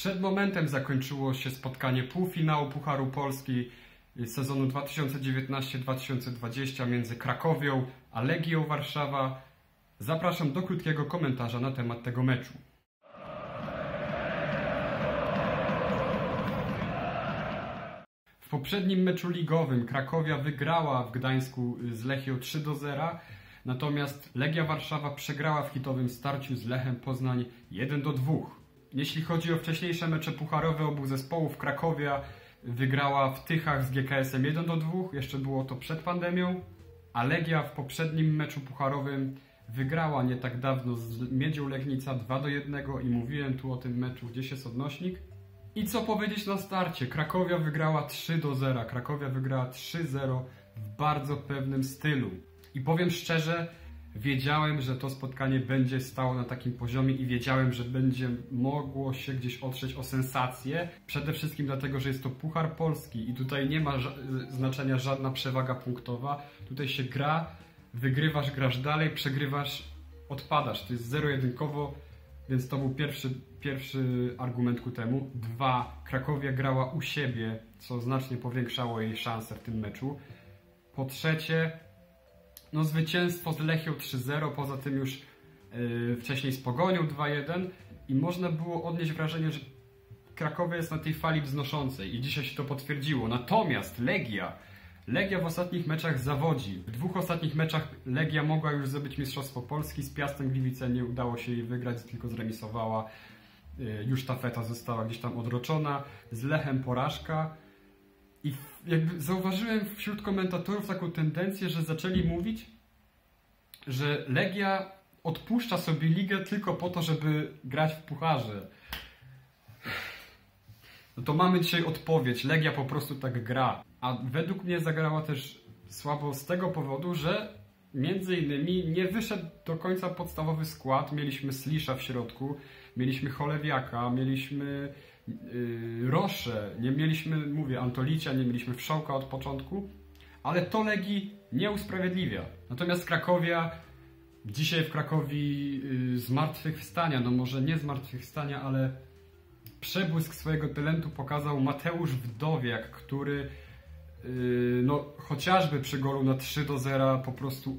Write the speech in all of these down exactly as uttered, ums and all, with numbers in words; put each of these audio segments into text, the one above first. Przed momentem zakończyło się spotkanie półfinału Pucharu Polski sezonu dwa tysiące dziewiętnaście dwa tysiące dwadzieścia między Krakowią a Legią Warszawa. Zapraszam do krótkiego komentarza na temat tego meczu. W poprzednim meczu ligowym Cracovia wygrała w Gdańsku z Lechią trzy do zera, natomiast Legia Warszawa przegrała w hitowym starciu z Lechem Poznań jeden do dwóch. Jeśli chodzi o wcześniejsze mecze pucharowe obu zespołów, Cracovia wygrała w Tychach z G K S-em jeden do dwóch, jeszcze było to przed pandemią, a Legia w poprzednim meczu pucharowym wygrała nie tak dawno z Miedzią Legnica dwa do jednego i mówiłem tu o tym meczu, gdzieś jest odnośnik. I co powiedzieć na starcie? Cracovia wygrała trzy do zera, Cracovia wygrała trzy zero w bardzo pewnym stylu. I powiem szczerze, wiedziałem, że to spotkanie będzie stało na takim poziomie i wiedziałem, że będzie mogło się gdzieś otrzeć o sensację. Przede wszystkim dlatego, że jest to Puchar Polski i tutaj nie ma znaczenia żadna przewaga punktowa. Tutaj się gra, wygrywasz, grasz dalej, przegrywasz, odpadasz. To jest zero-jedynkowo, więc to był pierwszy, pierwszy argument ku temu. Dwa, Cracovia grała u siebie, co znacznie powiększało jej szanse w tym meczu. Po trzecie, no zwycięstwo z Lechią trzy zero, poza tym już yy, wcześniej z Pogonią dwa jeden i można było odnieść wrażenie, że Cracovia jest na tej fali wznoszącej i dzisiaj się to potwierdziło. Natomiast Legia, Legia w ostatnich meczach zawodzi. W dwóch ostatnich meczach Legia mogła już zdobyć Mistrzostwo Polski, z Piastem Gliwice nie udało się jej wygrać, tylko zremisowała, yy, już sztafeta została gdzieś tam odroczona, z Lechem porażka. I jakby zauważyłem wśród komentatorów taką tendencję, że zaczęli mówić, że Legia odpuszcza sobie ligę tylko po to, żeby grać w pucharze. No to mamy dzisiaj odpowiedź. Legia po prostu tak gra. A według mnie zagrała też słabo z tego powodu, że między innymi nie wyszedł do końca podstawowy skład. Mieliśmy Slisza w środku, mieliśmy Cholewiaka, mieliśmy yy, Roszę, nie mieliśmy, mówię, Antolicia, nie mieliśmy Wszołka od początku, ale to Legii nie usprawiedliwia. Natomiast Cracovia, dzisiaj w Cracovii yy, zmartwychwstania, no może nie zmartwychwstania, ale przebłysk swojego talentu pokazał Mateusz Wdowiak, który no chociażby przy golu na trzy do zera po prostu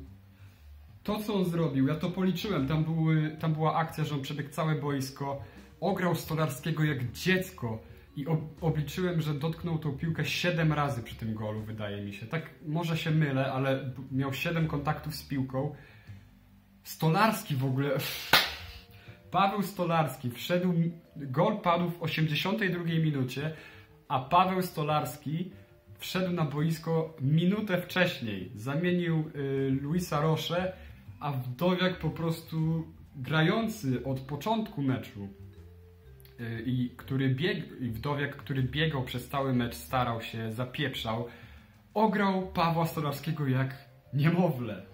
to, co on zrobił, ja to policzyłem, tam, były, tam była akcja, że on przebiegł całe boisko, ograł Stolarskiego jak dziecko i ob obliczyłem, że dotknął tą piłkę siedem razy przy tym golu, wydaje mi się, tak może się mylę, ale miał siedem kontaktów z piłką. Stolarski w ogóle, Paweł Stolarski wszedł, gol padł w osiemdziesiątej drugiej minucie, a Paweł Stolarski wszedł na boisko minutę wcześniej, zamienił y, Luísa Rochę, a Wdowiak po prostu grający od początku meczu y, i który bieg, i Wdowiak, który biegał przez cały mecz, starał się, zapieprzał, ograł Pawła Stolarskiego jak niemowlę.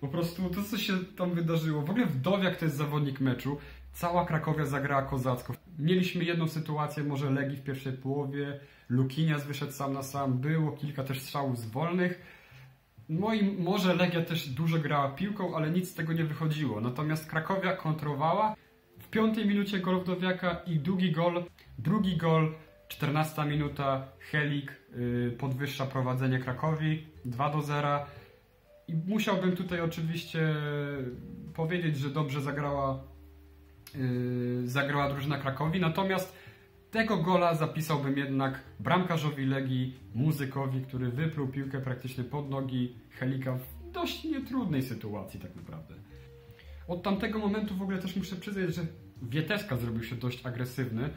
Po prostu to, co się tam wydarzyło, w ogóle Wdowiak to jest zawodnik meczu, cała Cracovia zagrała kozacko. Mieliśmy jedną sytuację, może Legii w pierwszej połowie, Luquinhas wyszedł sam na sam, było kilka też strzałów z wolnych. No i może Legia też dużo grała piłką, ale nic z tego nie wychodziło. Natomiast Cracovia kontrowała. W piątej minucie gol Wdowiaka i drugi gol, drugi gol, czternasta minuta, Helik yy, podwyższa prowadzenie Cracovii dwa do zera. I musiałbym tutaj oczywiście powiedzieć, że dobrze zagrała Yy, zagrała drużyna Cracovii, natomiast tego gola zapisałbym jednak bramkarzowi Legii, Muzykowi, który wypluł piłkę praktycznie pod nogi Helika w dość nietrudnej sytuacji tak naprawdę. Od tamtego momentu w ogóle też muszę przyznać, że Wieteska zrobił się dość agresywny,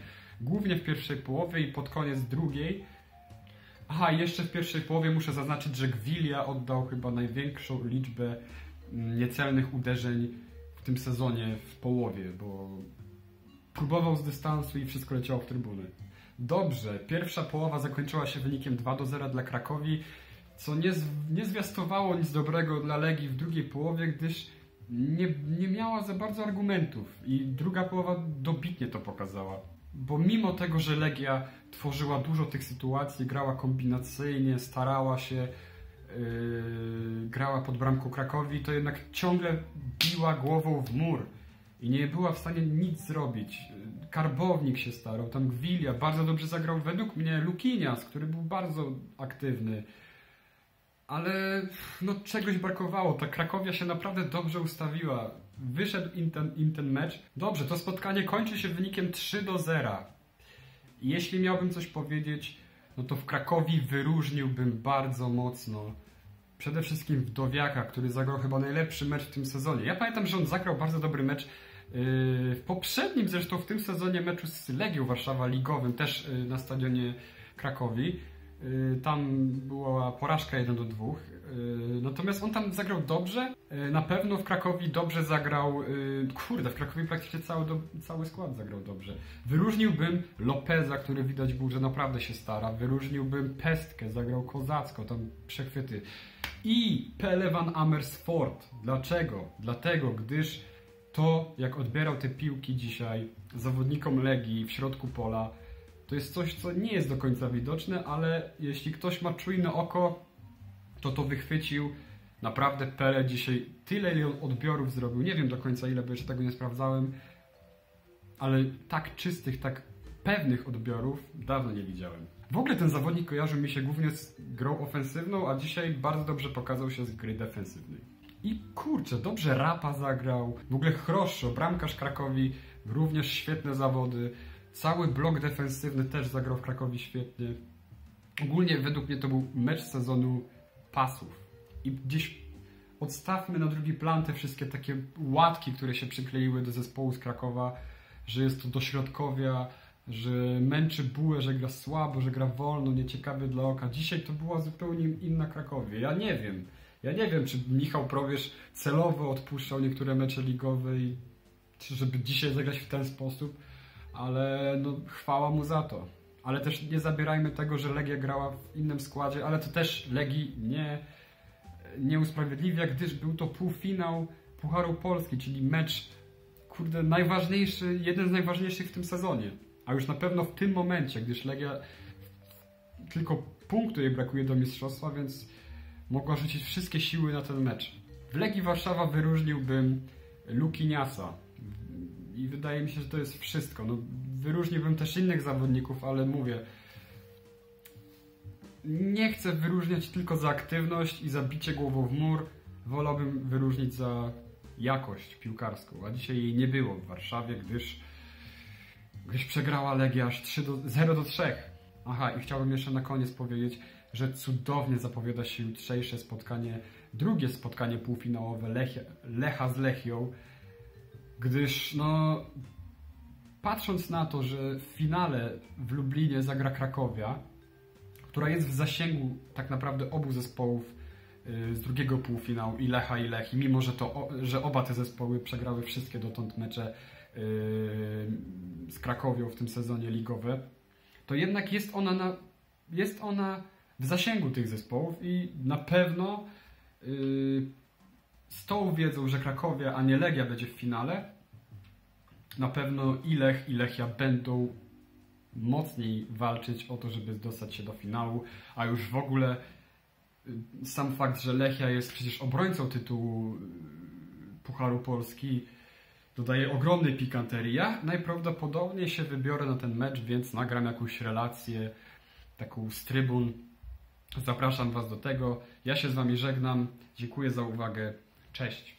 głównie w pierwszej połowie i pod koniec drugiej. Aha, jeszcze w pierwszej połowie muszę zaznaczyć, że Gwilia oddał chyba największą liczbę niecelnych uderzeń w tym sezonie w połowie, bo próbował z dystansu i wszystko leciało w trybuny. Dobrze, pierwsza połowa zakończyła się wynikiem dwa do zera dla Cracovii, co nie, nie zwiastowało nic dobrego dla Legii w drugiej połowie, gdyż nie, nie miała za bardzo argumentów i druga połowa dobitnie to pokazała. Bo mimo tego, że Legia tworzyła dużo tych sytuacji, grała kombinacyjnie, starała się, Yy, grała pod bramką Cracovii, to jednak ciągle biła głową w mur i nie była w stanie nic zrobić. Karbownik się starał, tam Gwilia, bardzo dobrze zagrał według mnie Luquinhas, który był bardzo aktywny. Ale no, czegoś brakowało, ta Cracovia się naprawdę dobrze ustawiła. Wyszedł im ten, im ten mecz. Dobrze, to spotkanie kończy się wynikiem trzy do zera. Jeśli miałbym coś powiedzieć, no to w Cracovii wyróżniłbym bardzo mocno przede wszystkim Wdowiaka, który zagrał chyba najlepszy mecz w tym sezonie. Ja pamiętam, że on zagrał bardzo dobry mecz w poprzednim, zresztą w tym sezonie, meczu z Legią Warszawa ligowym, też na stadionie Cracovii. Tam była porażka jeden do dwóch. Natomiast on tam zagrał dobrze. Na pewno w Cracovii dobrze zagrał. Kurde, w Cracovii praktycznie cały, cały skład zagrał dobrze. Wyróżniłbym Lopeza, który widać był, że naprawdę się stara. Wyróżniłbym Pestkę, zagrał kozacko, tam przechwyty. I Pele van Amersfoort. Dlaczego? Dlatego, gdyż to, jak odbierał te piłki dzisiaj zawodnikom Legii w środku pola, to jest coś, co nie jest do końca widoczne, ale jeśli ktoś ma czujne oko, to to wychwycił. Naprawdę Pele dzisiaj tyle, ile on odbiorów zrobił. Nie wiem do końca ile, bo jeszcze tego nie sprawdzałem. Ale tak czystych, tak pewnych odbiorów dawno nie widziałem. W ogóle ten zawodnik kojarzył mi się głównie z grą ofensywną, a dzisiaj bardzo dobrze pokazał się z gry defensywnej. I kurczę, dobrze Râpă zagrał. W ogóle Hroššo, bramkarz Cracovii, również świetne zawody. Cały blok defensywny też zagrał w Cracovii świetnie. Ogólnie według mnie to był mecz sezonu pasów. I gdzieś odstawmy na drugi plan te wszystkie takie łatki, które się przykleiły do zespołu z Krakowa, że jest to dośrodkowia, że męczy bułę, że gra słabo, że gra wolno, nieciekawie dla oka. Dzisiaj to była zupełnie inna Cracovia. Ja nie wiem. Ja nie wiem, czy Michał Probierz celowo odpuszczał niektóre mecze ligowe, i, czy żeby dzisiaj zagrać w ten sposób. Ale no, chwała mu za to. Ale też nie zabierajmy tego, że Legia grała w innym składzie, ale to też Legii nie, nie usprawiedliwia, gdyż był to półfinał Pucharu Polski, czyli mecz, kurde, najważniejszy, jeden z najważniejszych w tym sezonie. A już na pewno w tym momencie, gdyż Legia tylko punktu jej brakuje do mistrzostwa, więc mogła rzucić wszystkie siły na ten mecz. W Legii Warszawa wyróżniłbym Luquinhasa. I wydaje mi się, że to jest wszystko. No, wyróżniłbym też innych zawodników, ale mówię, nie chcę wyróżniać tylko za aktywność i za bicie głową w mur. Wolałbym wyróżnić za jakość piłkarską, a dzisiaj jej nie było w Warszawie, gdyż, gdyż przegrała Legia aż zero do trzech. Aha, i chciałbym jeszcze na koniec powiedzieć, że cudownie zapowiada się jutrzejsze spotkanie, drugie spotkanie półfinałowe Lechia, Lecha z Lechią. Gdyż, no, patrząc na to, że w finale w Lublinie zagra Cracovia, która jest w zasięgu tak naprawdę obu zespołów z drugiego półfinału, i Lecha, i Lechi, mimo że, to, że oba te zespoły przegrały wszystkie dotąd mecze z Cracovią w tym sezonie ligowe, to jednak jest ona, na, jest ona w zasięgu tych zespołów i na pewno yy, z tą wiedzą, że Cracovia, a nie Legia będzie w finale, na pewno i Lech, i Lechia będą mocniej walczyć o to, żeby dostać się do finału, a już w ogóle sam fakt, że Lechia jest przecież obrońcą tytułu Pucharu Polski, dodaje ogromnej pikanterii. Ja najprawdopodobniej się wybiorę na ten mecz, więc nagram jakąś relację, taką z trybun. Zapraszam Was do tego. Ja się z Wami żegnam. Dziękuję za uwagę. Cześć!